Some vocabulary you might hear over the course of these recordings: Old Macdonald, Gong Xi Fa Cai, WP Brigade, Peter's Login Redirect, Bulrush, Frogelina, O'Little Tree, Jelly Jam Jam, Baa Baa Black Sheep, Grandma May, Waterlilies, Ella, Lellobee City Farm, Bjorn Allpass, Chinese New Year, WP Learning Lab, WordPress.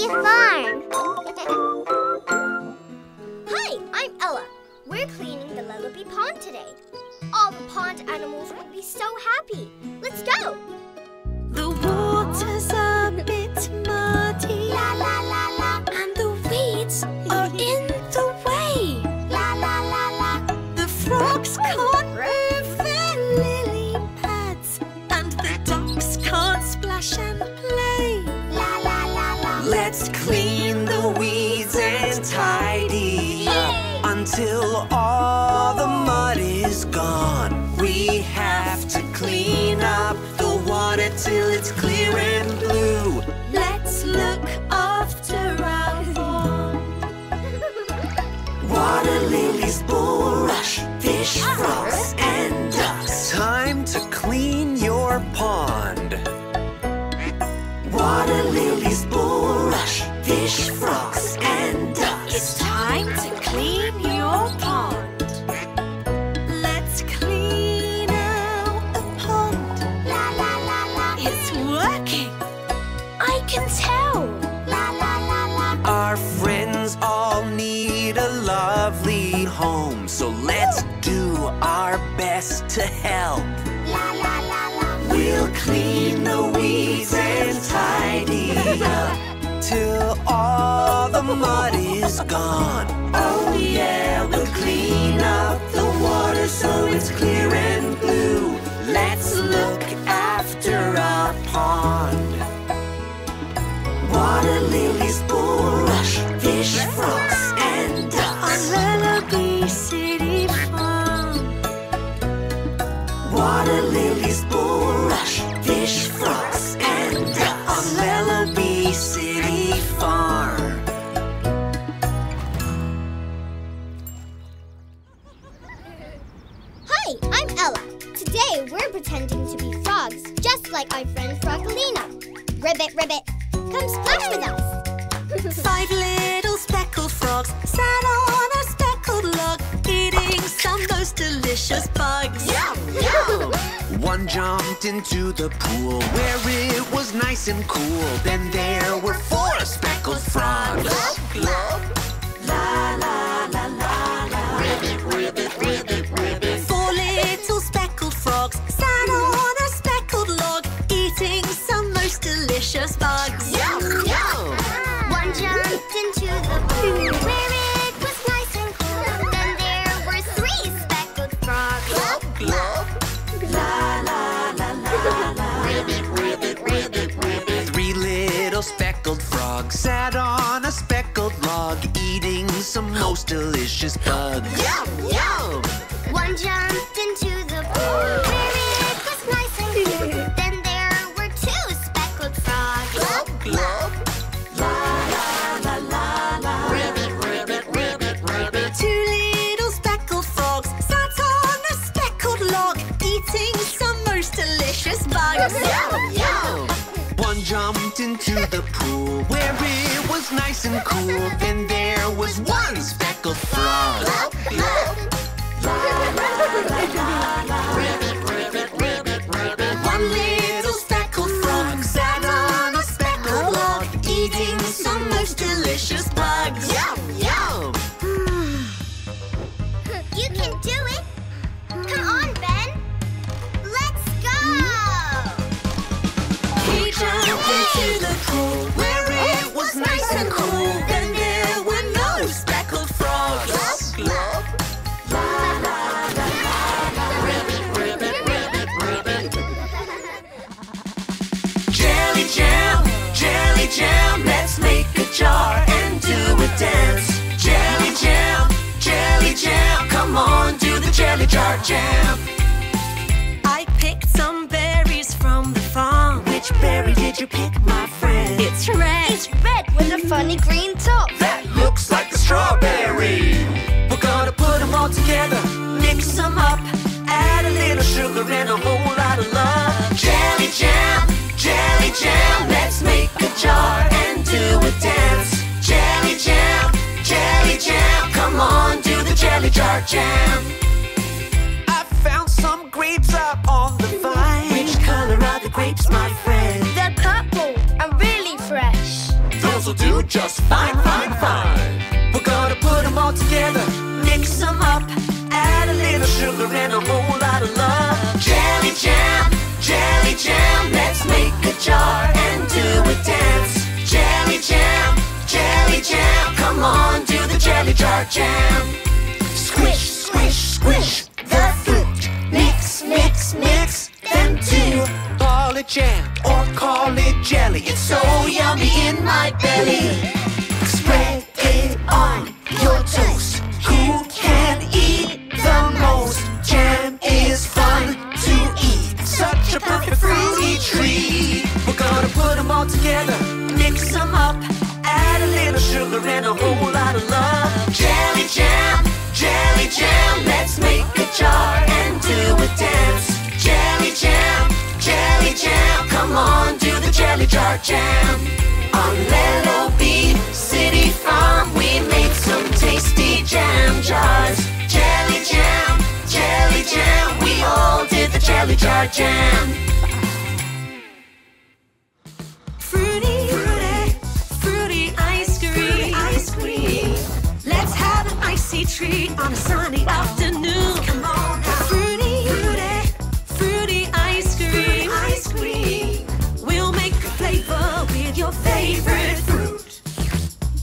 City Farm. Hi, I'm Ella. We're cleaning the Lellobee Pond today. All the pond animals will be so happy. Let's go. The water's a bit muddy. La la la la. And the weeds are in the way. La la la la. The frogs can't move their lily pads. And the ducks can't splash and play. La la la la. Let's clean the weeds and tidy up until all the mud is gone. We have to clean up water till it's clear and blue. Let's look after our pond. Water lilies, bulrush, fish, frogs, and ducks. Time to clean your pond. Water lilies, bulrush, fish, frogs, and ducks. It's time to clean your pond. Can tell. La, la, la, la. Our friends all need a lovely home, so let's do our best to help. La, la, la, la. We'll clean the weeds and tidy up till all the mud is gone. Oh yeah, we'll clean up the water so it's clear and blue. Let's look after our pond. Water lilies, bulrush, fish, frogs, and ducks. On Lellobee City Farm. Water lilies, bulrush, fish, frogs, and ducks. On Lellobee City Farm. Hi, I'm Ella. Today we're pretending to be frogs, just like our friend Frogelina. Ribbit, ribbit. Come splash with us! 5 little speckled frogs sat on a speckled log, eating some most delicious bugs. Yum, yum. One jumped into the pool where it was nice and cool. Then there were 4 speckled frogs. Glug, glug. La, la, la, la, la. Ribbit, ribbit, ribbit, ribbit. 4 little speckled frogs sat on a speckled log, eating some most delicious bugs. Sat on a speckled log, eating some most delicious bugs. Yum, yum! One jumped into the pool where it was nice and cool. Then there were 2 speckled frogs. Glub, glub. La, la, la, la, la. Ribbit, ribbit, ribbit, ribbit. 2 little speckled frogs sat on a speckled log, eating some most delicious bugs. Yum, yum! One jumped into the pool where it was nice and cool. Then there was 1 speckled frog. La, la, la, la, la. Ribbit, ribbit, ribbit, ribbit. 1 little speckled frog sat on a speckled log, eating some most delicious bugs. Yum, yum! You can do it! Come on, Ben! Let's go! He jumped into the pool where it was nice and cool. Then there were no speckled frogs. Glub, glub. La, la, la, la, la. Ribbit, ribbit, ribbit, ribbit. Jelly jam, jelly jam. Let's make a jar and do a dance. Jelly jam, jelly jam. Come on, do the jelly jar jam. I picked some berries from the farm. Which berry did you pick, my friend? It's red. It's red with a funny green top. That looks like a strawberry. We're gonna put them all together, mix them up, add a little sugar and a whole lot of love. Jelly jam, jelly jam. Let's make a jar and do a dance. Jelly jam, jelly jam. Come on, do the jelly jar jam. I found some grapes up on the vine. Which color are the grapes, my friend? They're purple and really fresh. Those will do do just fine. We're gonna put them all together, mix them up, add a little sugar and a whole lot of love. Jelly jam, let's make a jar and do a dance. Jelly jam, come on, do the jelly jar jam. Squish, squish, squish the fruit, mix, mix, mix them two. Call it jam or call it jelly, it's so yummy in my belly. Spread it on your toast, who can eat the most? Jam is fun to eat, such a perfect fruity treat. We're gonna put them all together, mix them up, add a little sugar and a whole lot of love. Jelly jam, let's make a jar and do a dance. Jelly jam, come on, do the jelly jar jam. On Lellobee City Farm, we made some tasty jam jars. Jelly jam, we all did the jelly jar jam. Fruity, fruity, fruity ice cream. Fruity ice cream. Let's have an icy treat on a sunny afternoon. Come on now. Fruity, fruity, fruity ice cream. Fruity ice cream. We'll make a flavor with your favorite fruit.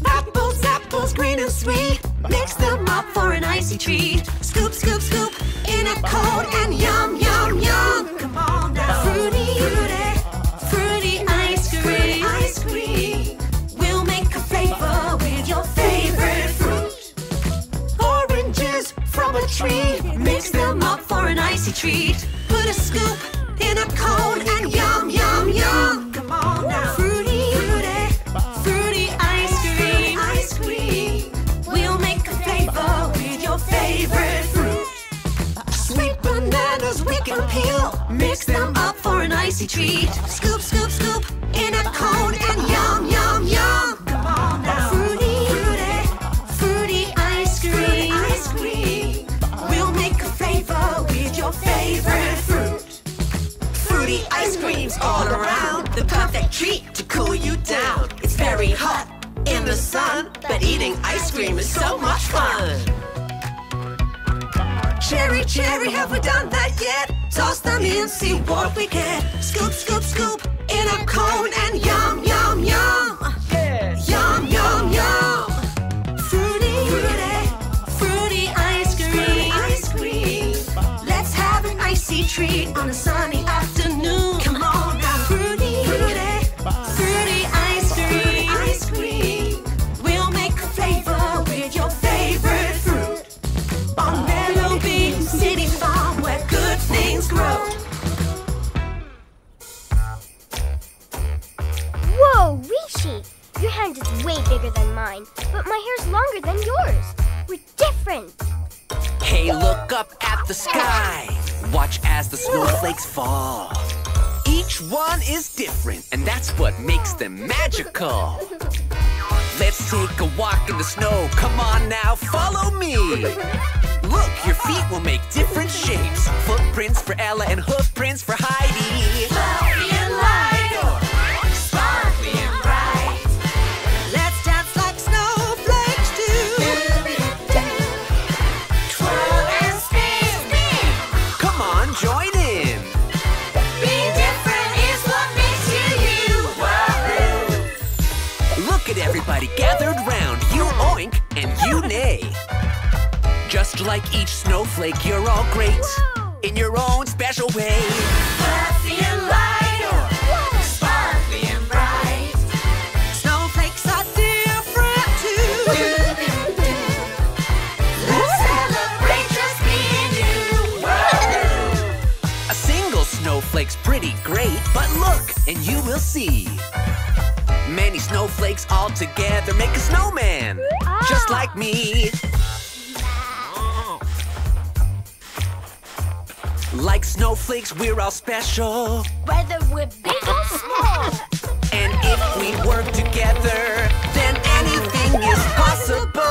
Apples, apples, green and sweet. Mix them up for an icy treat. Scoop, scoop, scoop in a cold and yum, yum, yum. Come on now. Fruity, fruity, fruity ice cream. Fruity ice cream. We'll make a flavor with your favorite fruit. Oranges from a tree. Mix them up for an icy treat. Put a scoop in a cold and yum, yum, yum. Come on now. Fruity, fruity, fruity ice cream. Fruity ice cream. We'll make a flavor with your favorite fruit. Sweet bananas we can peel. Mix them up for an icy treat. Scoop, scoop, scoop in a cone and yum, yum, yum. Come on now. Fruity, fruity, fruity ice cream. Fruity ice cream. We'll make a flavor with your favorite fruit. Fruity ice cream's all around, the perfect treat to cool you down. It's very hot in the sun, but eating ice cream is so much fun. Cherry, cherry, have we done that yet? Toss them in, see what we get. Scoop, scoop, scoop in a cone and yum, yum, yum. Yes. Yum, yum, yum. Fruity, fruity, fruity ice cream. Fruity ice cream. Let's have an icy treat on a sunny afternoon. Come on now. Fruity, fruity, fruity ice cream. Fruity ice cream. We'll make a flavor with your favorite fruit. On Lellobee City Farm, where good things grow. Whoa, Rishi! Your hand is way bigger than mine, but my hair's longer than yours. We're different. Hey, look up at the sky. Watch as the snowflakes fall. Each one is different, and that's what makes them magical. Let's take a walk in the snow. Come on now, follow me. Look, your feet will make different shapes. Footprints for Ella and hoofprints for Heidi. Fluffy and light. Gathered round, you oink and you neigh. Just like each snowflake, you're all great in your own special way. Fluffy and light or sparkly and bright. Snowflakes are different too. Let's celebrate just being you. A single snowflake's pretty great, but look and you will see. Many snowflakes all together make a snowman, just like me. Like snowflakes, we're all special, whether we're big or small. And if we work together, then anything is possible.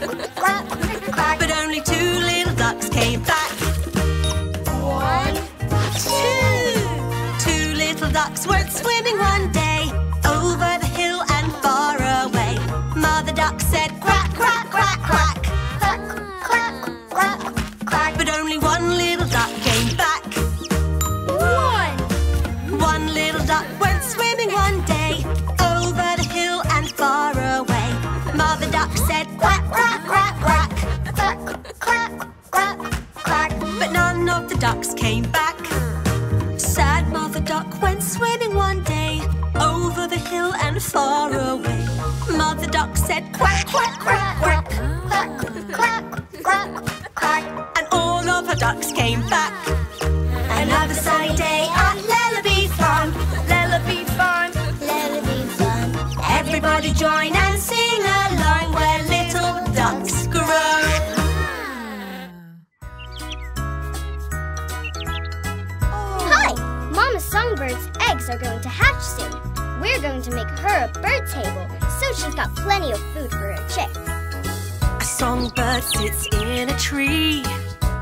But only two little ducks came back. Two little ducks went swimming one day, over the hill and far away. Mother duck said quack, quack, quack, quack. But only one little duck came back. One little duck went swimming one day, over the hill and far away. Mother duck said quack, quack, quack, quack. But none of the ducks came back. Sad mother duck went swimming one day, over the hill and far away. Mother duck said quack, quack, quack, quack. And all of her ducks came back. Another sunny day at Lellobee Farm, Lellobee Farm, Lellobee Farm. Everybody join and sing along where little ducks grow. Hi! Mama Songbird's eggs are going to hatch soon. We're going to make her a bird table so she's got plenty of food for her chicks. A songbird sits in a tree,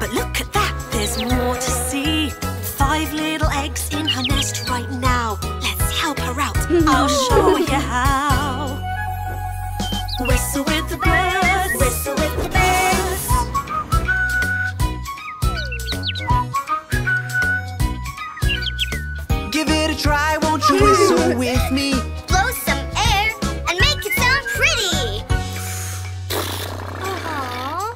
but look at that, there's more to see. 5 little eggs in her nest right now. Let's help her out, I'll show you how. Whistle with the birds, whistle with the birds. Give it a try, won't you whistle with me? Blow some air and make it sound pretty. Aww.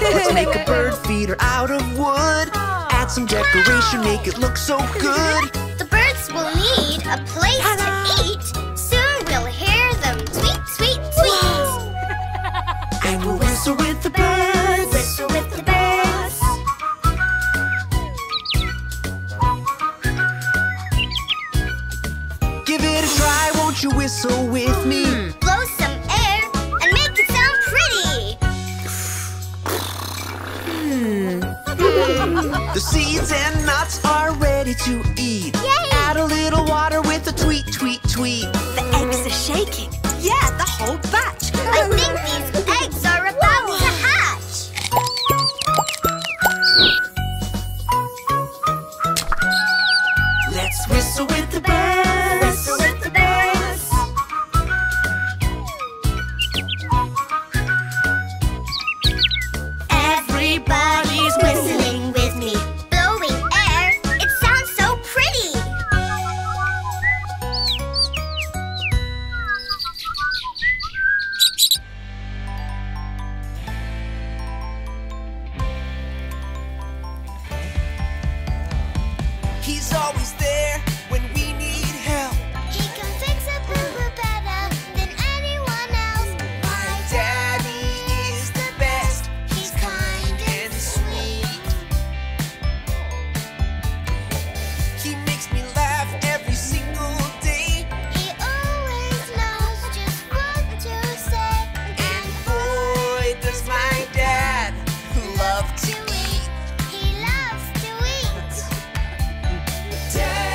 Let's make a bird feeder out of wood. Add some decoration, make it look so good. The birds will need a place to eat. Soon we'll hear them tweet, tweet, tweet. And we'll whistle with the birds, whistle with the birds. Give it a try, won't you whistle with me? Blow some air and make it sound pretty. The seeds and nuts are ready to eat. Yay! Add a little water with a tweet, tweet, tweet. The eggs are shaking. Yeah, the whole batch. I think these eggs are about to hatch. Let's whistle with the birds. Whistle with the birds. Everybody's whistling. Yeah.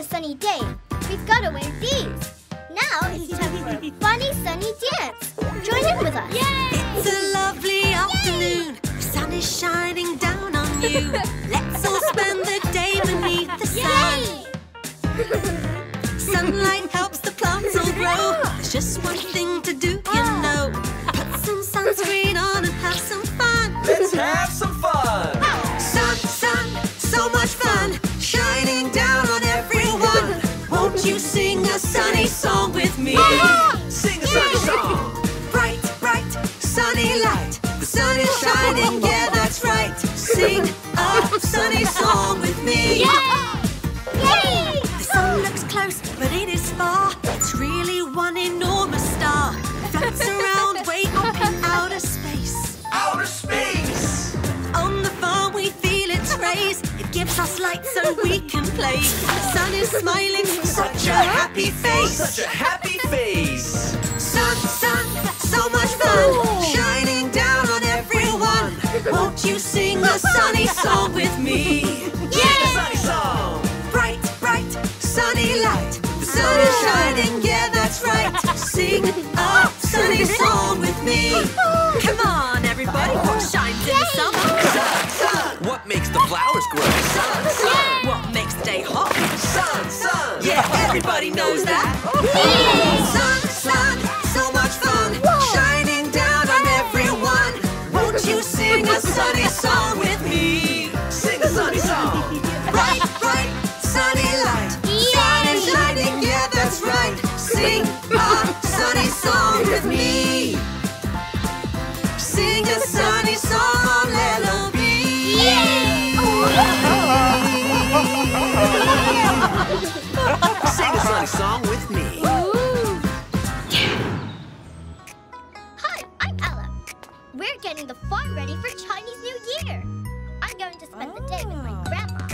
a sunny day, we've got to wear these. Now it's time for a funny sunny dance. Join in with us. Yay! It's a lovely afternoon. The sun is shining down on you. Let's all spend the day beneath the sun. Sunlight helps the plants all grow. There's just one thing to do, you know. Put some sunscreen on and have some fun. Let's have some fun. Oh. Sun, sun, so much fun. Shining down on everyone. Won't you sing a sunny song with me? Sing a sunny song! Bright, bright, sunny light. The sun is shining, yeah, that's right. Sing a sunny song with me. Yay! Yay! The sun looks close, but it is far. It's really one enormous star. Floats around way up in outer space. Outer space! On the farm we feel its rays. Gives us light so we can play. The sun is smiling with such a happy face. Such a happy face. Sun, sun, so much fun. Shining down on everyone. Won't you sing a sunny song with me? Sing a sunny song. Bright, bright, sunny light. The sun is shining, yeah, that's right. Sing a sunny song with me. Come on, everybody. What shines in the summer? Sun, sun. What makes the flowers grow? Sun, sun. What makes the day hot? Sun, sun. Yeah, everybody knows that. Sun, sun, so much fun. Shining down on everyone. Won't you sing a sunny song with me? Sing a sunny song. Bright, bright, sunny light. Sun is shining, yeah, that's right. Sing a sunny song with me. Sing a sunny song, Lellobee. Sing a sunny song with me. Hi, I'm Ella. We're getting the farm ready for Chinese New Year. I'm going to spend the day with my grandma.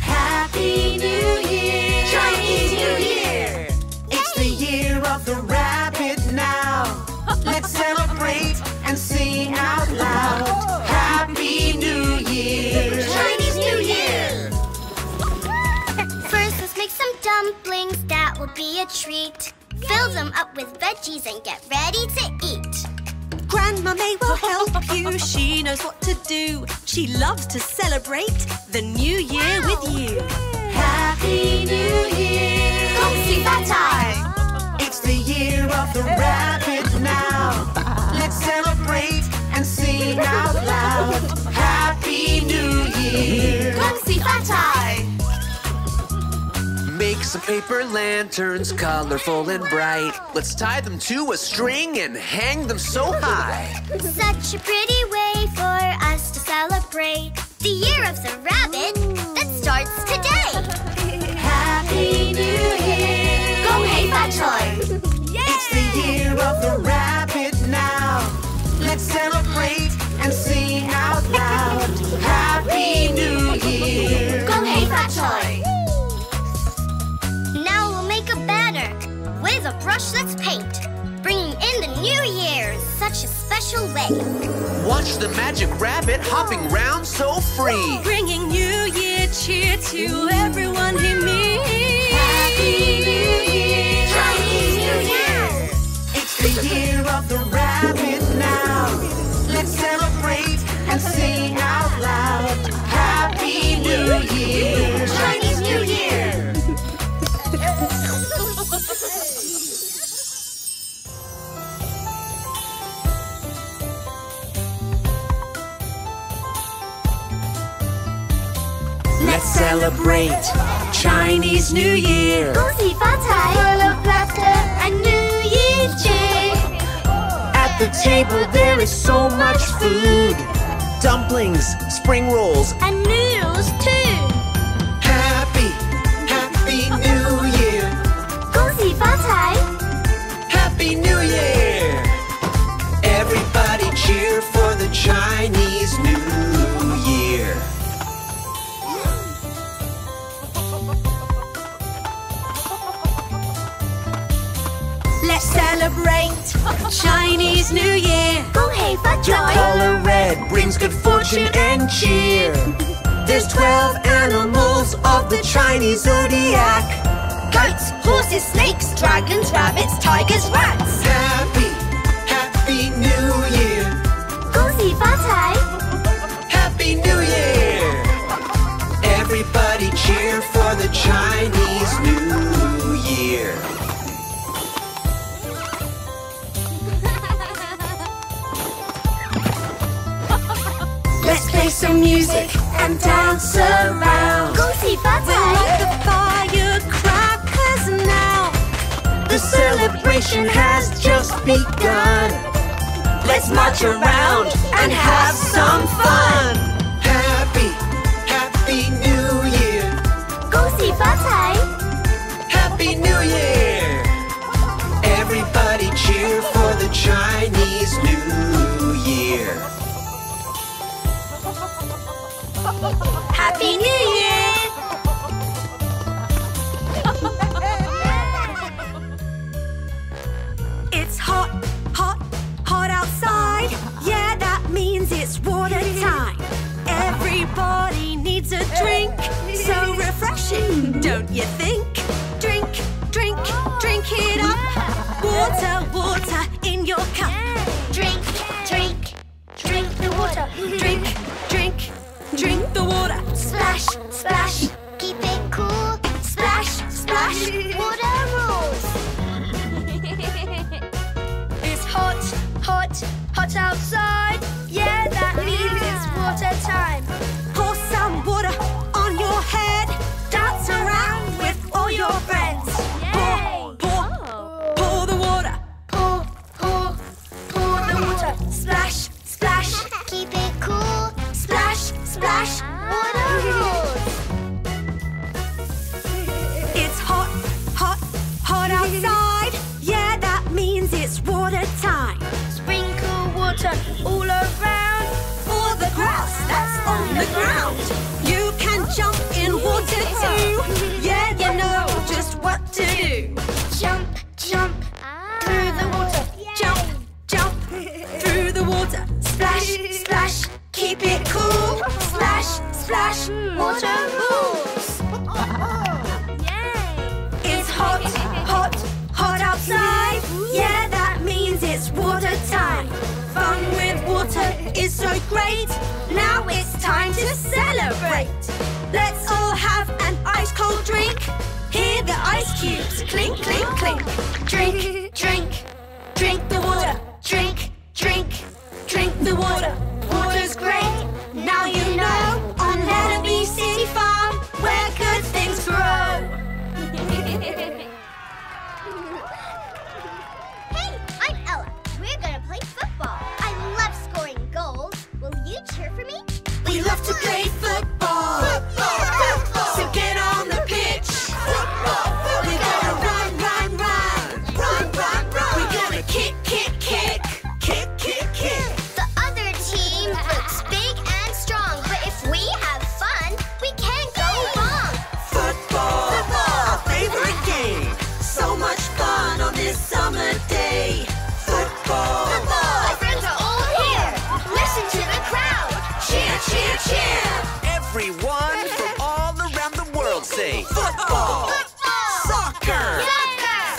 Happy New Year! Chinese New Year! It's the year of the rabbit now. Let's celebrate and sing out loud. Happy New Year! Chinese New Year! First, let's make some dumplings. That will be a treat. Yay. Fill them up with veggies and get ready to eat. Grandma May will help you. She knows what to do. She loves to celebrate the New Year with you. Yay. Happy New Year! Come see that time! It's the year of the rabbit now. Let's celebrate and sing out loud. Happy New Year! Come see that time! Make some paper lanterns, colorful and bright. Let's tie them to a string and hang them so high. Such a pretty way for us to celebrate the year of the rabbit that starts today. Happy New Year! Go hey that time! It's the year of the rabbit now. Let's celebrate and sing out loud. Happy New Year! Go hey fat toy! Now we'll make a banner. With a brush, let's paint. Bringing in the New Year in such a special way. Watch the magic rabbit hopping round so free. Bringing New Year cheer to everyone he meets. Happy New Year! Chinese New Year! It's the year of the rabbit. Let's celebrate and sing out loud. Happy New Year! Chinese New Year! Let's celebrate Chinese New Year! Full of laughter and New Year's cheer! At the table there is so much food. Dumplings, spring rolls, and noodles too. Happy, happy New Year. Gong Xi Fa Cai. Happy New Year. Everybody cheer for the Chinese New Year. Let's celebrate Chinese New Year. Gong Hei Fa Joy. The color red brings good fortune and cheer. There's 12 animals of the Chinese zodiac. Goats, horses, snakes, dragons, rabbits, tigers, rats. Happy, happy new year. 恭喜发财. Happy new year. Everybody cheer for the Chinese new year. Let's play some music and dance around. 恭喜发财! We'll light the firecrackers now. The celebration has just begun. Let's march around and have some fun. Happy, happy new year. 恭喜发财! Happy new year. Everybody cheer for the Chinese new year. Happy New Year! It's hot, hot, hot outside. Yeah, that means it's water time. Everybody needs a drink. So refreshing, don't you think? Drink, drink, drink it up. Water, water in your cup. Drink, drink, drink the water. Drink, drink. Drink the water. Splash, splash. Keep it cool. Splash, splash. Water rules. It's hot, hot, hot outside. Yeah, that means it's water time. Pour some water on your head. Dance around with all your friends. Pour, pour, pour the water. Pour, pour, pour the water. Splash, splash. Keep it cool. Splash, splash, water rules. It's hot, hot, hot outside. Yeah, that means it's water time. Sprinkle water all around. All the grass that's on the ground. You can jump in water too. Yeah, you know just what to do. Jump, jump, through the water. Jump, jump, through the water. Splash, splash. Keep it cool. Splash, splash. Water rules. It's hot, hot, hot outside. Yeah, that means it's water time. Fun with water is so great. Now it's time to celebrate. Let's all have an ice cold drink. Hear the ice cubes clink, clink, clink. Drink, drink, drink the water. Drink, drink, drink the water. Water's great, now you know. On Lellobee City Farm, where good things grow. Hey, I'm Ella. We're gonna play football. I love scoring goals. Will you cheer for me? We love to play football. Football, football. So get on the pitch. Football, football. We're gonna run, run, run. Run, run, run. We're gonna kick, kick, kick. Kick, kick, kick. Summer day. Football. Football. Our friends are all here. Listen to the crowd. Cheer, cheer, cheer. Everyone from all around the world say football. Football. Soccer. Soccer.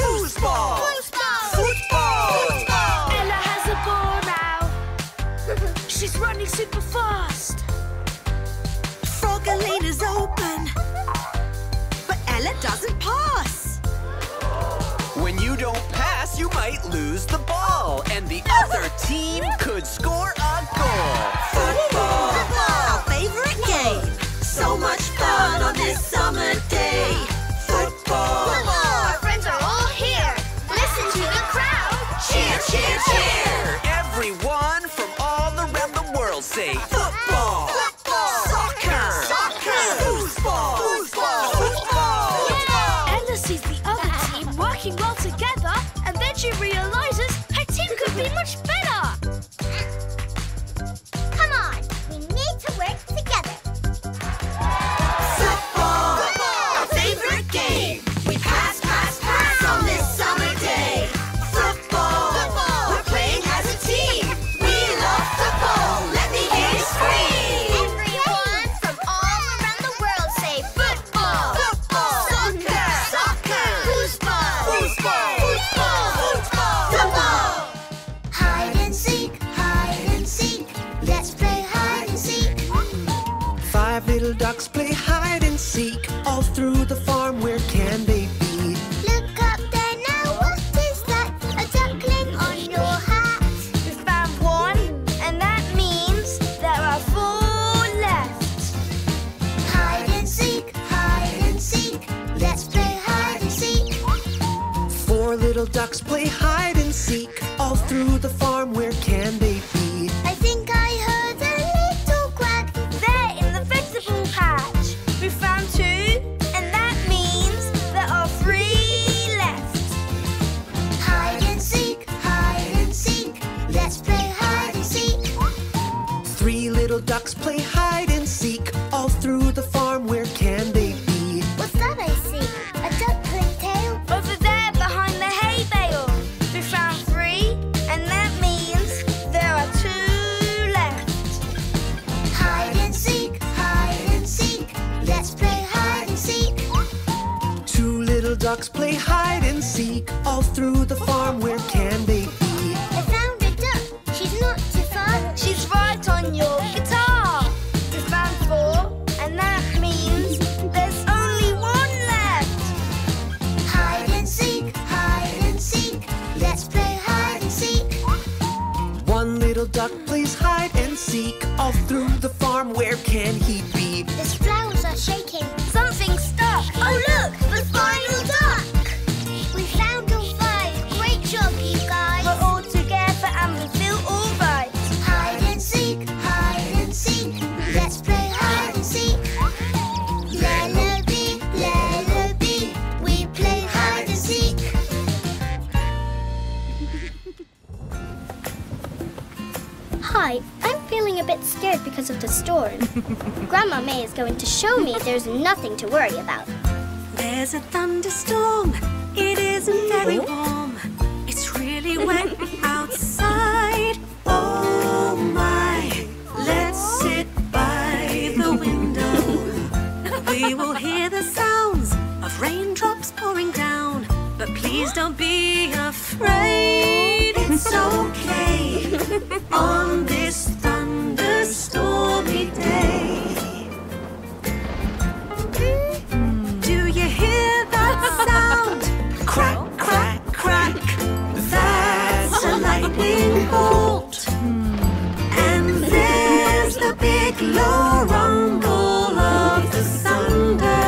Foosball. Foosball. Football. Football. Ella has a ball now. She's running super fast. Frogalina's open. But Ella doesn't pass. When you don't pass, you might lose the ball, and the other team could score a goal. Football, football, our favorite game. So much fun on this summer day. Football, football, our friends are all here. Listen to the crowd. Cheer, cheer, cheer. Everyone from all around the world say football, football, soccer, soccer, foosball, foosball, football. Ella sees the other team working well together, and then she realizes her team could be much better. Come on, we need to work together. Football, football, our favorite game. We pass, pass, pass on this summer day. Football, football, we're playing as a team. We love football, let me hear you scream. Everyone from all around the world say football. little ducks play hide and seek all through the farm. Where can they be? Look up there now, what is that? A duckling on your hat. We found one, and that means there are four left. Hide and seek, let's play hide and seek. Four little ducks play hide and seek all through the farm. Where can they be? I think I heard a little quack. They're in the vegetable patch. We found two, and that means there are three left. Hide and seek, let's play hide and seek. Three little ducks play hide and seek all through the farm. Where can they be? What's that I see? A duckling tail? Over there behind the hay bale. We found three, and that means there are two left. Hide and seek, let's play hide and seek. Two little ducks play hide and seek all through the farm. Where can they be? I found a duck, she's not too far. She's right on your guitar. We found four, and that means there's only one left. Hide and seek, let's play hide and seek. One little duck plays hide and seek all through the farm. Where can he be? The flowers are shaking. Something's stuck. Oh look, the final duck. We found all five. Great job, you guys. We're all together and we feel all right. Hide and seek, let's play hide and seek. Lellobee, Lellobee, we play hide and seek. Hi, I'm feeling a bit scared because of the storm. Grandma May is going to show me there's nothing to worry about. There's a thunderstorm. It isn't very warm. It's really wet outside. Oh my, let's sit by the window. We will hear the sounds of raindrops pouring down. But please don't be afraid. It's okay on this thunderstormy day. Do you hear that sound? Crack, crack, crack. That's a lightning bolt. And there's the big low rumble of the thunder.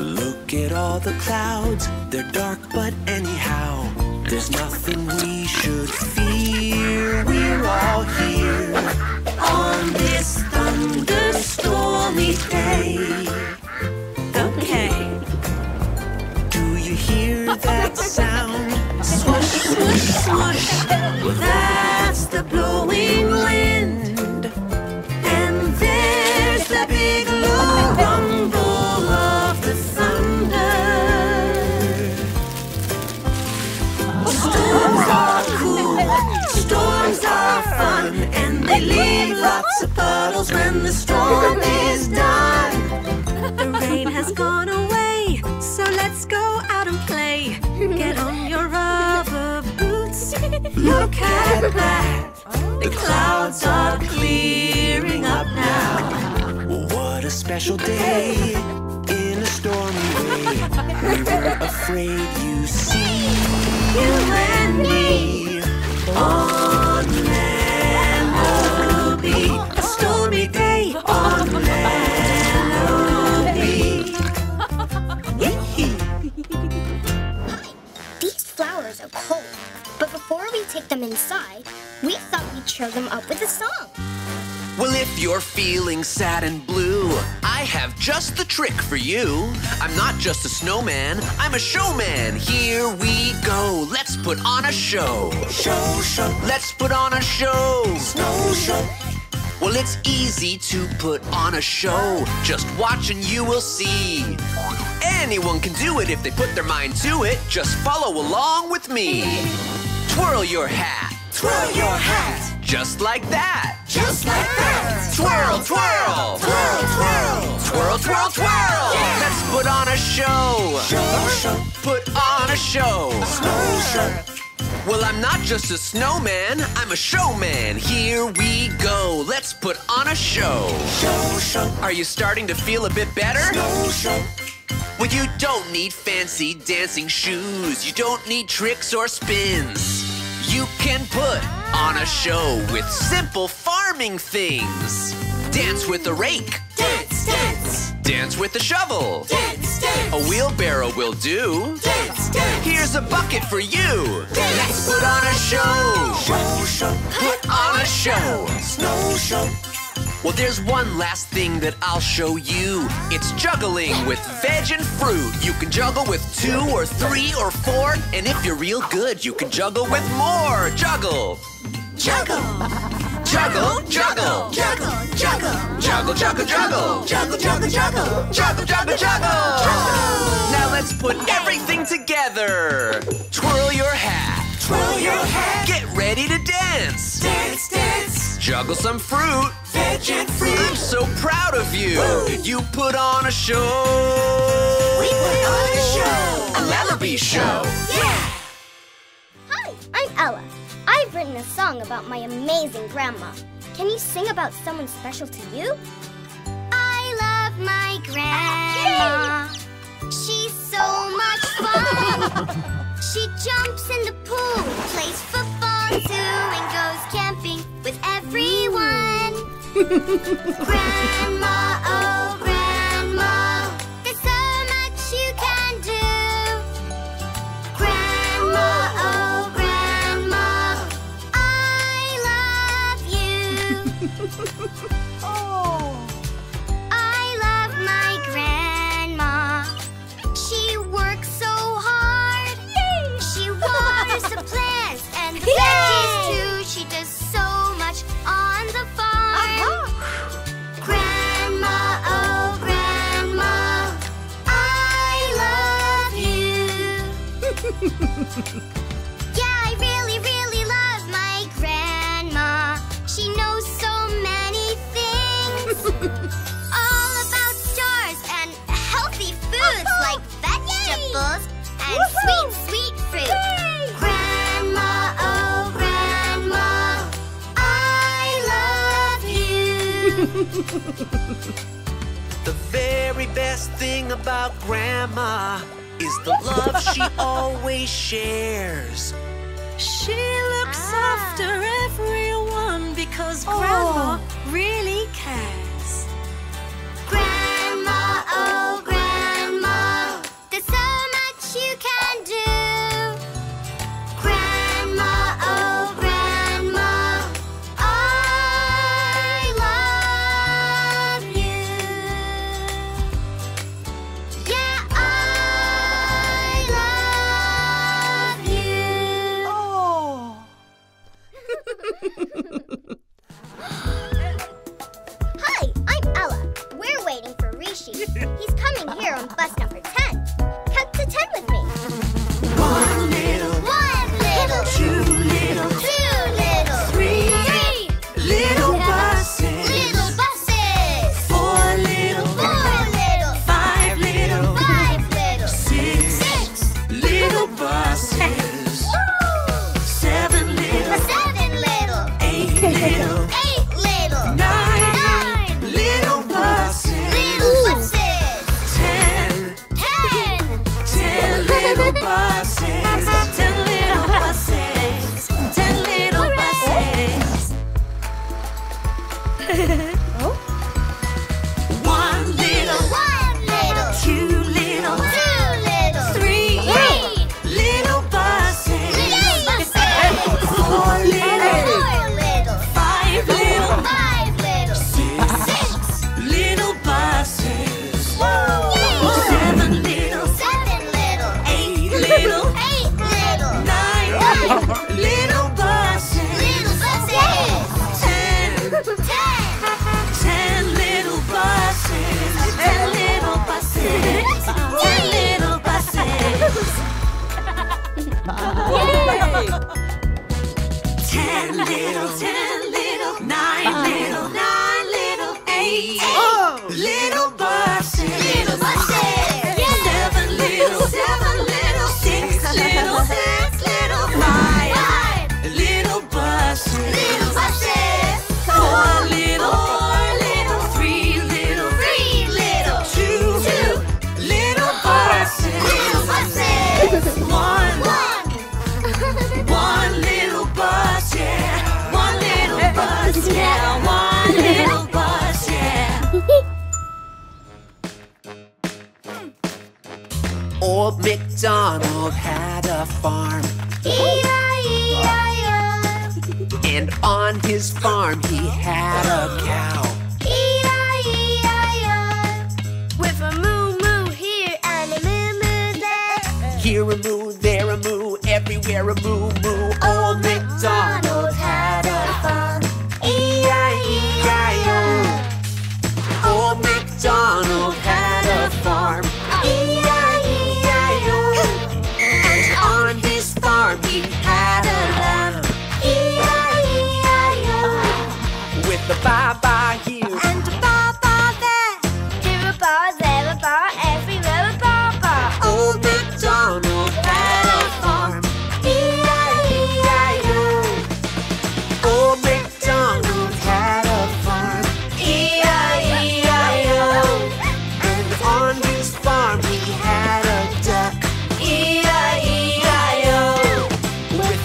Look at all the clouds. They're dark, but anyhow, there's nothing we should fear. We're all here on this thunderstormy day. Okay. Do you hear that sound? Swoosh, swoosh, swoosh. Well, that's the blowing wind. And there's the big low rumble of the thunder. Storms are cool. Storms are fun, and they leave lots of puddles when the storm is done. The rain has gone away, so let's go out and play. Get on your rubber boots. Look at that. The clouds are clearing up now. Well, what a special day in a stormy way. We were afraid, you see. You and me on Lellobee, a stormy day on Lellobee. These flowers are cold, but before we take them inside, we thought we'd cheer them up with a song. Well, if you're feeling sad and blue, I have just the trick for you. I'm not just a snowman, I'm a showman. Here we go, let's put on a show. Show, show. Let's put on a show. Snow show. Well, it's easy to put on a show. Just watch and you will see. Anyone can do it if they put their mind to it. Just follow along with me. Twirl your hat. Twirl your hat. Just like that. Just like that. Twirl, twirl. Twirl, twirl. Twirl, twirl, twirl. Yeah. Let's put on a show. Show, show. Put on a show. Snow show. Well, I'm not just a snowman, I'm a showman. Here we go, let's put on a show. Show, show. Are you starting to feel a bit better? Snow show. Well, you don't need fancy dancing shoes. You don't need tricks or spins. You can put on a show with simple farming things. Dance with a rake. Dance, dance. Dance with a shovel. Dance, dance. A wheelbarrow will do. Dance, dance. Here's a bucket for you. Dance. Let's put on a show. Show, show. Put on a show. Snow show. Well, there's one last thing that I'll show you. It's juggling with veg and fruit. You can juggle with 2 or 3 or 4. And if you're real good, you can juggle with more. Juggle. Juggle. Juggle, juggle. Juggle, juggle. Juggle, juggle, juggle. Juggle, juggle, juggle. Juggle, juggle, juggle. Now let's put everything together. Twirl your hat. Twirl your hat. Get ready to dance. Dance, dance. Juggle some fruit. Veg and fruit. I'm so proud of you. Woo. You put on a show. We put on a show. A Lellobee show. Yeah! Hi, I'm Ella. I've written a song about my amazing grandma. Can you sing about someone special to you? I love my grandma. Yay! She's so much fun. She jumps in the pool, plays football too, and goes camping with everyone. Grandma, oh grandma, there's so much you can do. Grandma, oh grandma, I love you. Oh, I love my grandma. She works so hard. Yay. She waters the plants and the veggies too. She does so much on the farm. Grandma, oh grandma, I love you. Yeah, I really, really love my grandma. She knows so many things. All about stars and healthy foods like vegetables and sweet fruit. Yay! Grandma, oh grandma, I love you. The very best thing about Grandma is the love she always shares. She looks after everyone because Grandma really cares. Grandma, oh Grandma, there's so much you can do. Grandma, oh Grandma, I love you. Yeah, I love you. Oh. Hi, I'm Ella. We're waiting for Rishi. He's coming here on bus number 10. Count to 10 with me. One little, two little, three little little buses, four little, five little, six little buses, Woo! Seven little, eight little, nine little buses, ten little buses, ten little buses. One little, two little, three little buses, four little, five little, six little buses, seven little, eight little, nine little buses, little buses, ten ten little buses, little buses, ten little, nine little, eight little buses, seven little, six little, five. Old MacDonald had a farm. E-I-E-I-O. And on his farm he had a cow. E-I-E-I-O. With a moo-moo here and a moo-moo there. Here a moo, there a moo, everywhere a moo-moo. Old MacDonald had a farm. E-I-E-I-O. Old MacDonald had a farm. He had a lamb, E-I-E-I-O. With a ba-ba here and a ba-ba there. Here a ba, everywhere a ba-ba. Old MacDonald had a farm, E-I-E-I-O. Old MacDonald had a farm, E-I-E-I-O. And on his farm he had a duck, E-I-E-I-O. Oh, little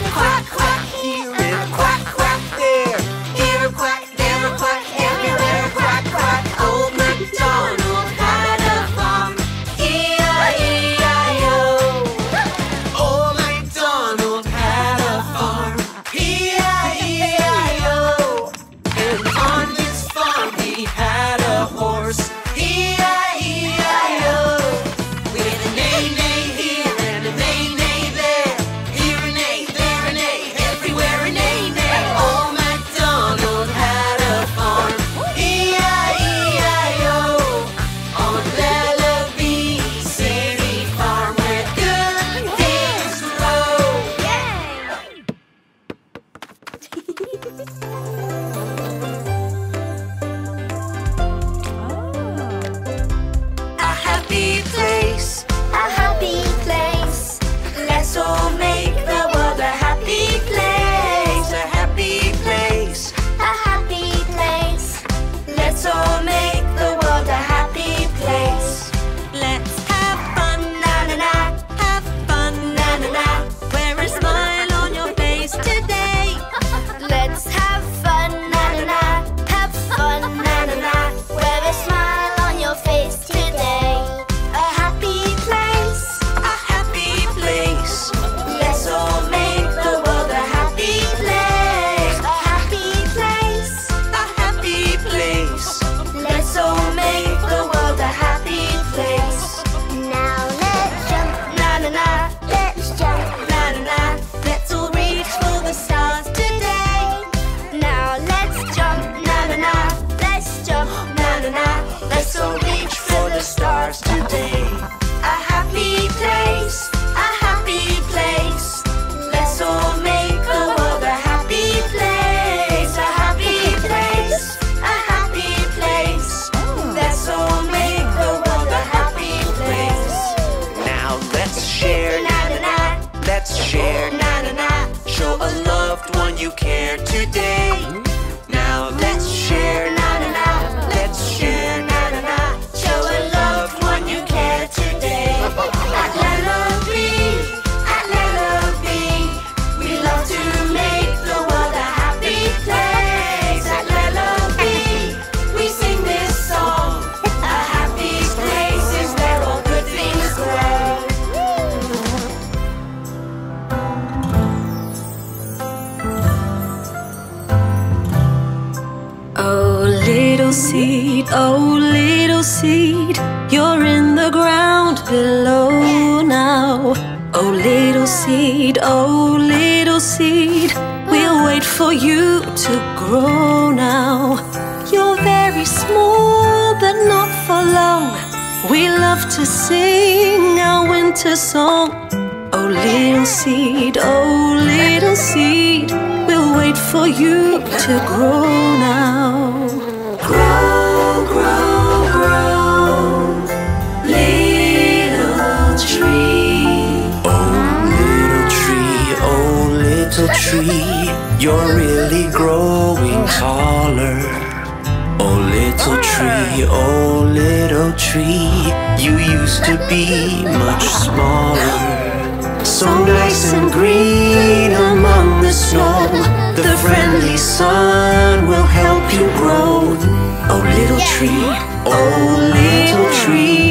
tree,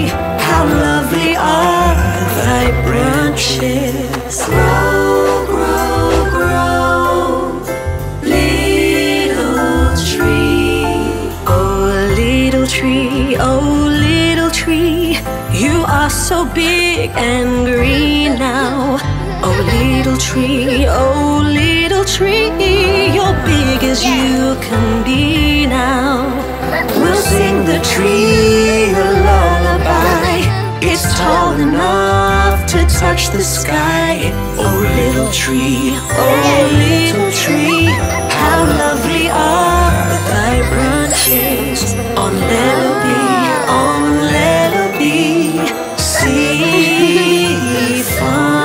how lovely are thy my branches grow, grow, grow, little tree. Oh, little tree, oh, little tree, you are so big and green now. Oh, little tree, oh, little tree, you're big as you can be now. We'll sing the tree a lullaby, it's tall enough to touch the sky. Oh, little tree, how lovely are thy branches on Lellobee, on Lellobee City Farm.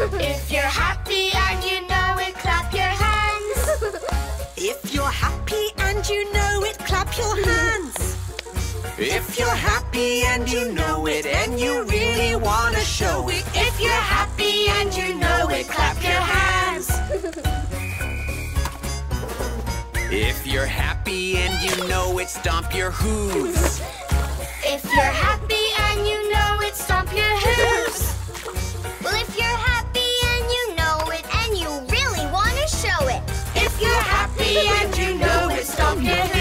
If you're happy and you know it, clap your hands. If you're happy and you know it, clap your hands. If you're happy and you know it, and you really want to show it, if you're happy and you know it, clap your hands. If you're happy and you know it, stomp your hooves. If you're happy and you know it, stomp your hooves. Well, if you're happy and you know it, stomp your hooves.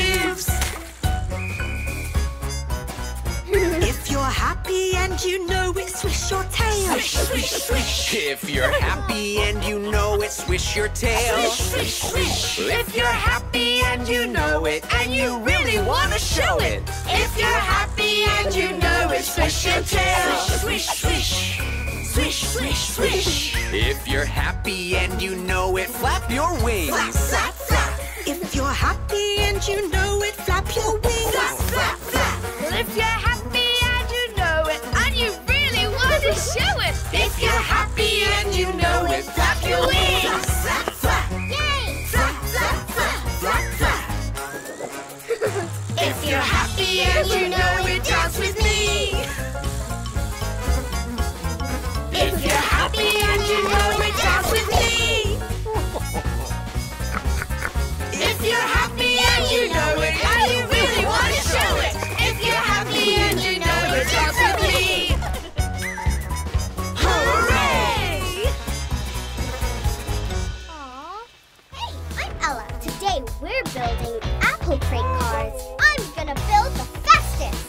If you're happy and you know it, swish your tail. Swish, swish, swish. If you're happy and you know it, swish your tail. Swish, swish, swish. If you're happy and you know it, and you really want to show it, if you're happy and you know it, swish your tail. Swish, swish, swish. Swish, swish, swish. If you're happy and you know it, flap your wings. Flap, flap, flap. If you're happy and you know it, flap your wings. Flap, flap, flap. If you're happy and you know it, and you really want to show it, if you're happy and you know it, flap your wings. Flap, flap, flap. Yay! Flap, flap, flap, flap, flap. If you're happy and you know it, dance with me. If you're happy and you know it, dance with me. If you're happy and you know it, and you really want to show it, if you're happy and you know it, dance with me. Hooray! Aww. Hey, I'm Ella. Today we're building apple crate cars. I'm gonna build the fastest.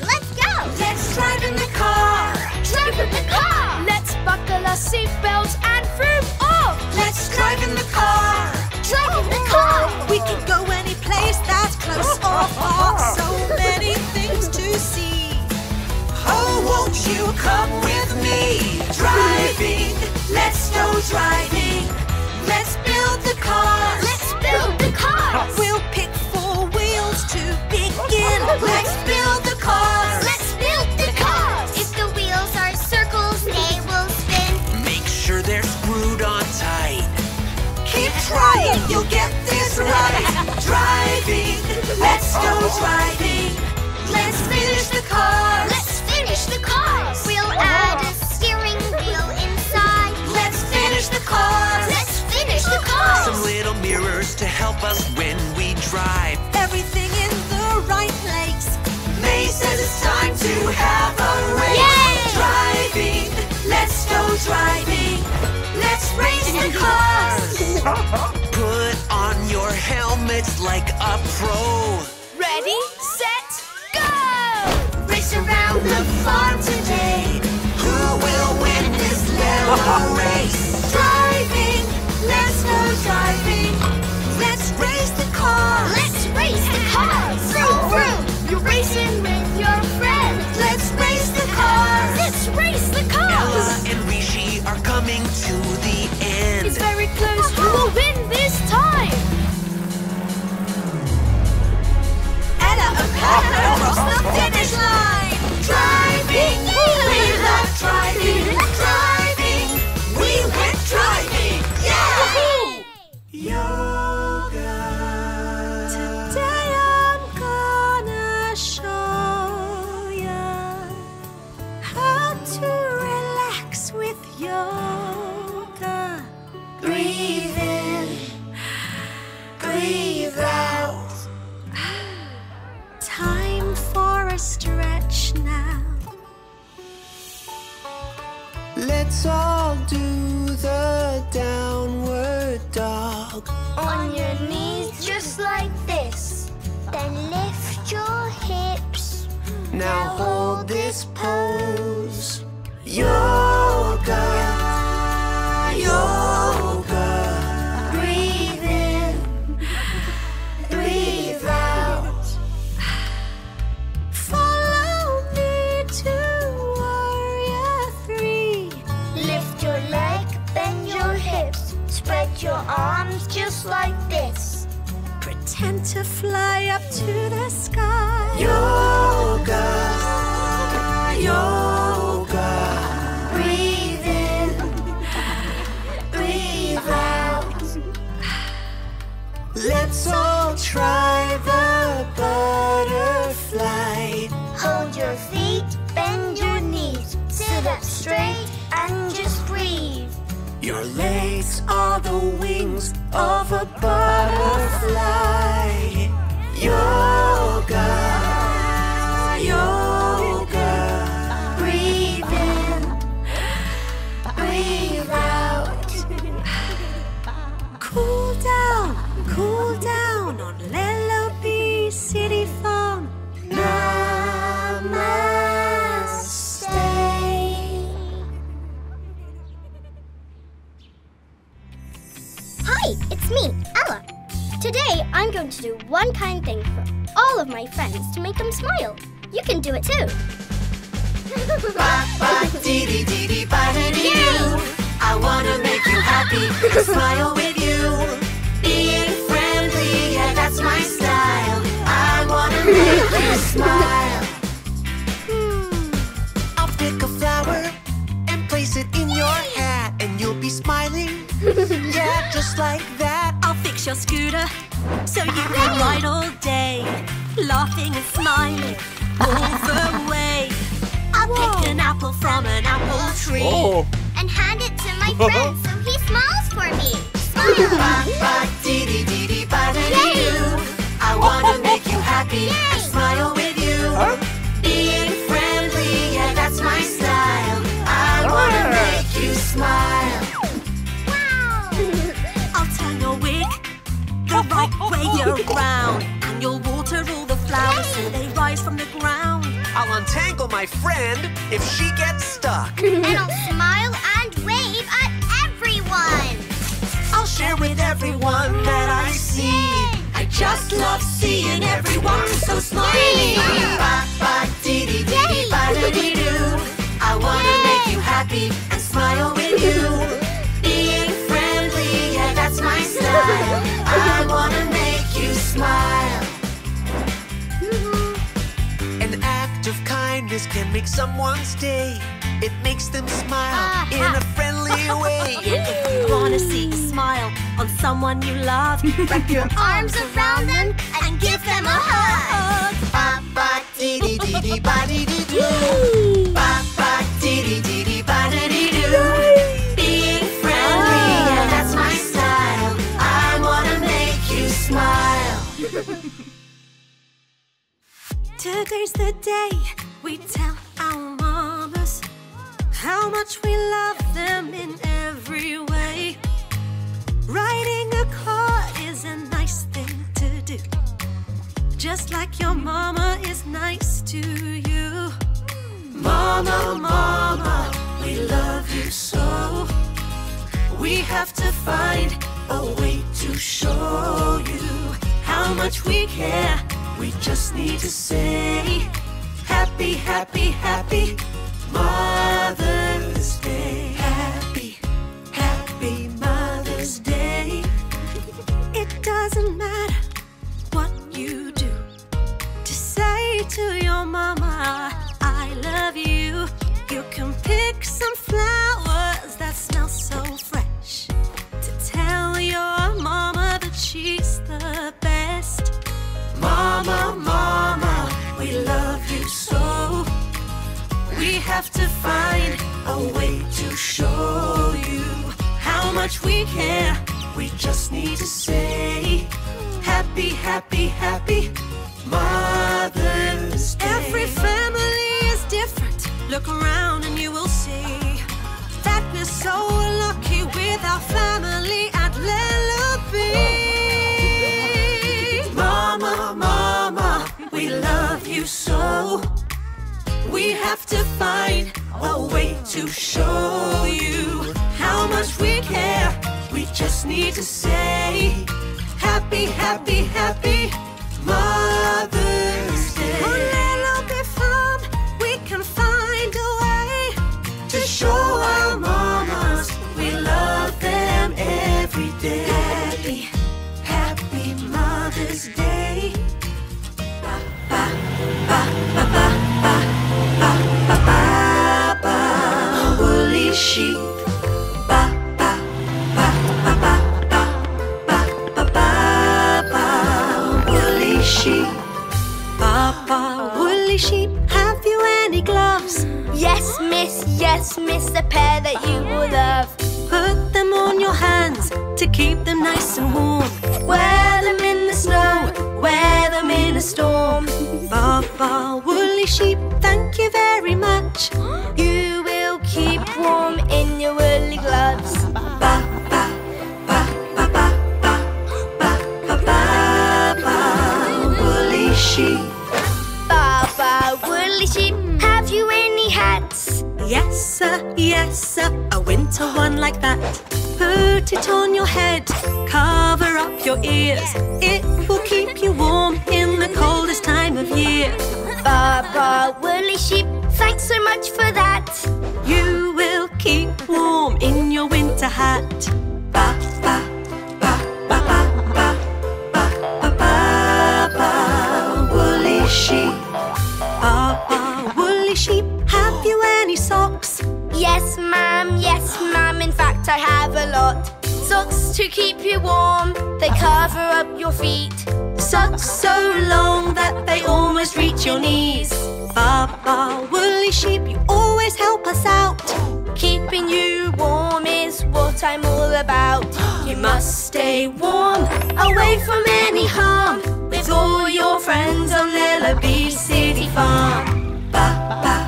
Let's go! Let's drive in the car. Drive in the car! Let's buckle our seatbelts and vroom off! Let's drive in the car! Drive in the car! We can go any place that's close or far. So many things to see. Oh, won't you come with me? Driving, let's go driving. Let's build the cars! Let's build the cars! We'll pick four wheels to begin. Let's build the cars! Let's build the cars! They will spin. Make sure they're screwed on tight. Keep trying, you'll get this right. Driving, let's go driving. Let's finish the cars. Let's finish the cars. We'll add a steering wheel inside. Let's finish the cars. Let's finish the cars. Some little mirrors to help us when we drive. Everything in the right place. May says it's time to have a race. Yay! Driving, let's go driving. Let's race the cars. Put on your helmets like a pro. Ready, set, go! Race around the farm today. Who will win this little race? Driving, let's go driving. Let's race the cars. Let's race the cars. Vroom, vroom. You're racing with your friends. Let's race the cars. Let's race the cars. Ella and Rishi are coming to the end. It's very close. Who will win this time? Ella across the finish line. Driving. Let's all do the downward dog. On your knees, just like this. Then lift your hips. Now hold this pose. Yoga, yoga. Breathe in, breathe out. Follow me to warrior three. Lift your leg, bend your hips. Spread your arms just like this. Pretend to fly up to the sky. Yoga, yoga. Breathe in, breathe out. Let's all try the butterfly. Hold your feet, bend your knees. Sit up straight and just breathe. Your legs are the wings of a butterfly. Yoga, yoga. Breathe in, breathe out. Cool down on Lellobee City Farm. Namaste. Hi, it's me, Ella. Today, I'm going to do one kind thing for all of my friends to make them smile. You can do it too. Ba ba dee dee dee dee ba dee dee doo. I wanna make you happy, smile with you. Being friendly, yeah, that's my style. I wanna make you smile. I'll pick a flower and place it in your hat, and you'll be smiling. Yeah, just like that. I'll fix your scooter so you can ride all day, laughing and smiling all the way. I'll pick an apple from an apple tree and hand it to my friend so he smiles for me. Smile! Ba-ba-dee-dee-dee-dee-ba-dee-doo. I wanna make you happy and smile with you. Being friendly, yeah, that's my style. I wanna make you smile. Wow! I'll turn your wig the right way around, and you'll water all the flowers so they rise from the ground. I'll untangle my friend if she gets stuck. And I'll smile and wave at everyone. I'll share with everyone that I see. I just love seeing everyone so smiley. Ba-ba-dee-dee-dee-dee, ba-da-dee-doo. I wanna make you happy and smile with you. Being friendly, yeah, that's my style. I wanna make you smile. Of kindness can make someone's day. It makes them smile in a friendly way. If you wanna see a smile on someone you love, wrap your arms around them and give them a hug. Ba ba dee dee dee dee ba dee dee doo. Ba ba dee dee dee dee ba dee dee doo. Being friendly, yeah, that's my style. I wanna make you smile. Today's the day we tell our mamas how much we love them in every way. Riding a car is a nice thing to do, just like your mama is nice to you. Mama, mama, we love you so. We have to find a way to show you how much we care. We just need to say happy, happy, happy Mother's Day. Happy, happy Mother's Day. It doesn't matter what you do, to say to your mama, I love you. You can pick some flowers that smell so fresh, to tell your mama that she's the best. Mama, mama, we love you so. We have to find a way to show you how much we care. We just need to say happy, happy, happy Mother's Day. Every family is different. Look around and you will see that you so. We have to find a way to show you how much we care. We just need to say happy, happy, happy Mother's Day. On Lellobee Farm, we can find a way to show our mamas we love them every day. Happy, happy Mother's Day. Ba, ba, ba, ba, ba, ba, ba, ba, ba, ba. Woolly sheep. Sheep. Papa, woolly sheep, have you any gloves? Yes, miss, a pair that you will love. Put them on your hands to keep them nice and warm. Wear them in the snow, wear them in a storm. Papa, woolly sheep, thank you very much. You will keep warm in your woolly gloves. Sheep. Baba, woolly sheep, have you any hats? Yes sir, a winter one like that. Put it on your head, cover up your ears. It will keep you warm in the coldest time of year. Baba, woolly sheep, thanks so much for that. You will keep warm in your winter hat. Ba, ba. Sheep. Papa, woolly sheep, have you any socks? Yes ma'am, in fact I have a lot. Socks to keep you warm, they cover up your feet. Socks so long that they almost reach your knees. Papa, woolly sheep, you always help us out. Keeping you warm is what I'm all about. You must stay warm, away from any harm, with all your friends on Lellobee City Farm. Ba ba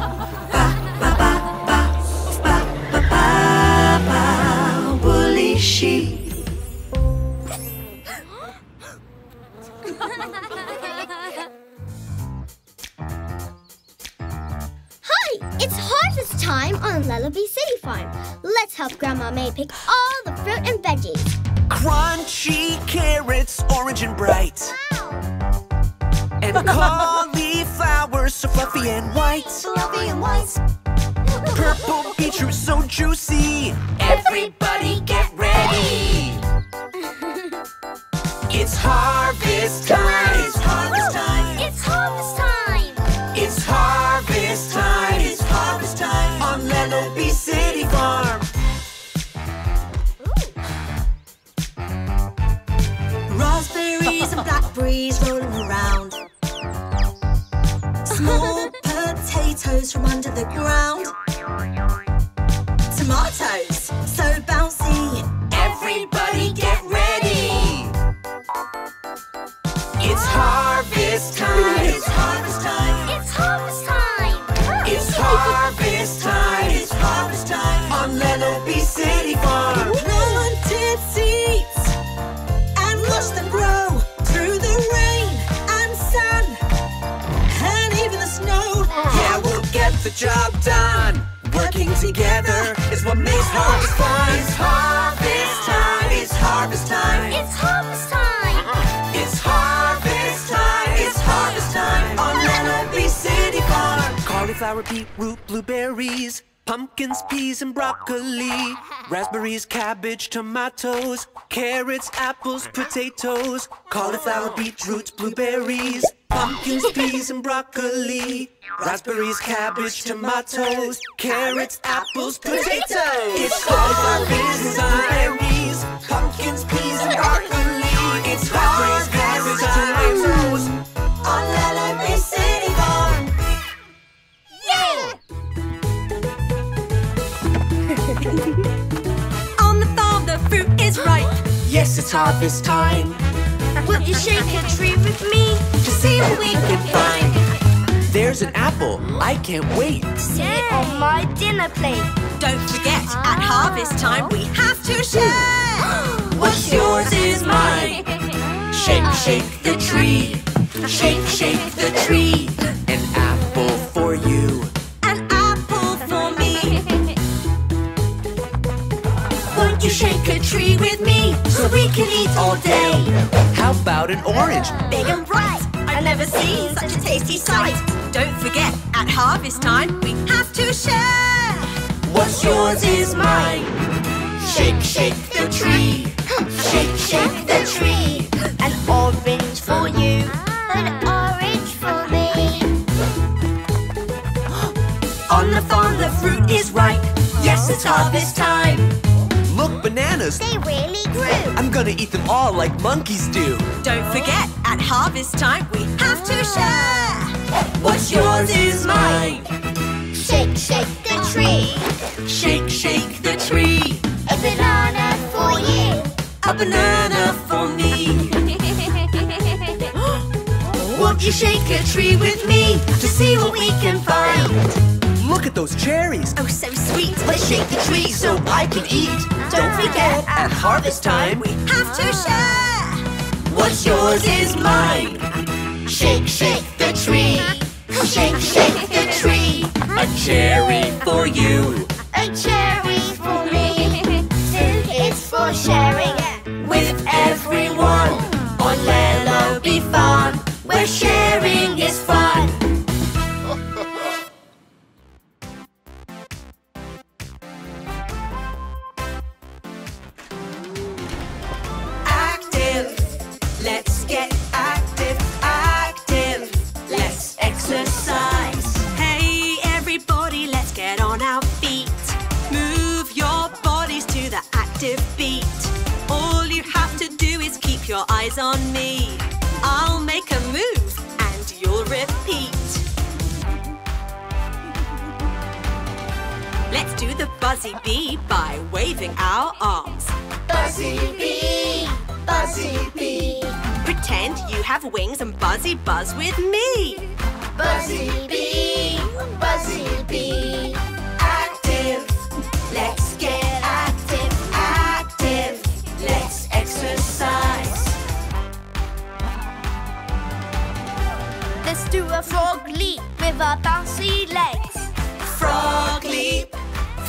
ba ba ba ba ba ba ba ba, woolly sheep. Hi, it's harvest time on Lellobee City Farm. Let's help Grandma May pick all the fruit and veggies. Crunchy carrots, orange and bright. And cauliflower so fluffy and white. Fluffy and white. Purple beetroot so juicy. Everybody get ready. It's harvest time. It's harvest time. It's harvest time. It's harvest time. It's harvest time on Lellobee City Farm. Ooh. Raspberries and blackberries rolling around. Small potatoes from under the ground. Tomatoes, so bouncy. Everybody get ready. It's harvest time. It's harvest time. It's harvest time. It's harvest time. It's harvest time on Lellobee City Farm. Planted seeds and watch them grow through the rain and sun. Snow. Yeah, we'll get the job done. Working together is what makes harvest fun. It's harvest time. It's harvest time. It's harvest time. It's harvest time. It's harvest time on Lellobee City Farm. Cauliflower, beetroot, blueberries, pumpkins, peas and broccoli, raspberries, cabbage, tomatoes, carrots, apples, potatoes, cauliflower, beetroot, blueberries, pumpkins, peas and broccoli, raspberries, cabbage, tomatoes, carrots, apples, potatoes. It's cauliflower, beans and blueberries, pumpkins, peas and broccoli. It's raspberries, cabbage, tomatoes on Lellobee City Farm. Yeah! On the farm the fruit is ripe. Yes, it's harvest time. Will you shake a tree with me to see what we can find? There's an apple. I can't wait. Sit it on my dinner plate. Don't forget, at harvest time we have to share. What's yours is mine. Shake, shake the tree. Shake, shake the tree. an orange, big and bright. I've never seen such a tasty sight. Don't forget, at harvest time, we have to share. What's yours is mine. Shake, shake the tree. Shake, shake the tree. An orange for you. An orange for me. On the farm, the fruit is ripe. Yes, it's harvest time. Look, bananas. They really grew. I'm gonna eat them all like monkeys do. Don't forget, at harvest time, we have to share. What's yours is mine. Shake, shake the tree. Shake, shake the tree. A banana for you. A banana for me. Won't you shake a tree with me to see what we can find? Look at those cherries. Oh, so sweet. Let's shake the tree so I can eat. Don't forget, at harvest time, we have to share. What's yours is mine. Shake, shake the tree. Shake, shake the tree. A cherry for you. A cherry for me. Food is for sharing with everyone. On Lellobee Farm, where sharing is fun. Your eyes on me. I'll make a move and you'll repeat. Let's do the buzzy bee by waving our arms. Buzzy bee, buzzy bee. Pretend you have wings and buzzy buzz with me. Buzzy bee, buzzy bee. Active, let's get active, active. Let's exercise. Let's do a frog leap with our bouncy legs. Frog leap,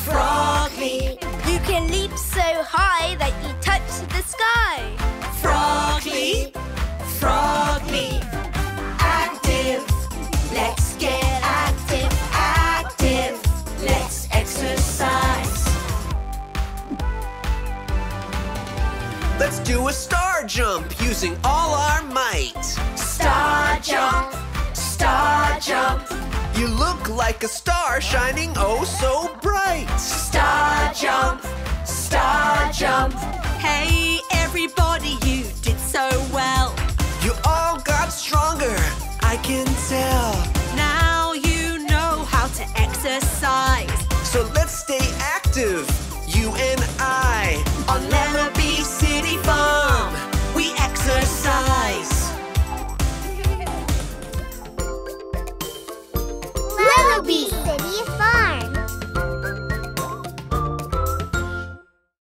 frog leap. You can leap so high that you touch the sky. Frog leap, frog leap. Active, let's get active, active. Let's exercise. Let's do a star jump using all our might. Star jump, star jump. You look like a star shining oh so bright. Star jump, star jump. Hey everybody, you